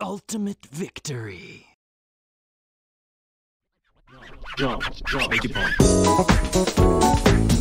Ultimate victory. Jump, jump, make it pop.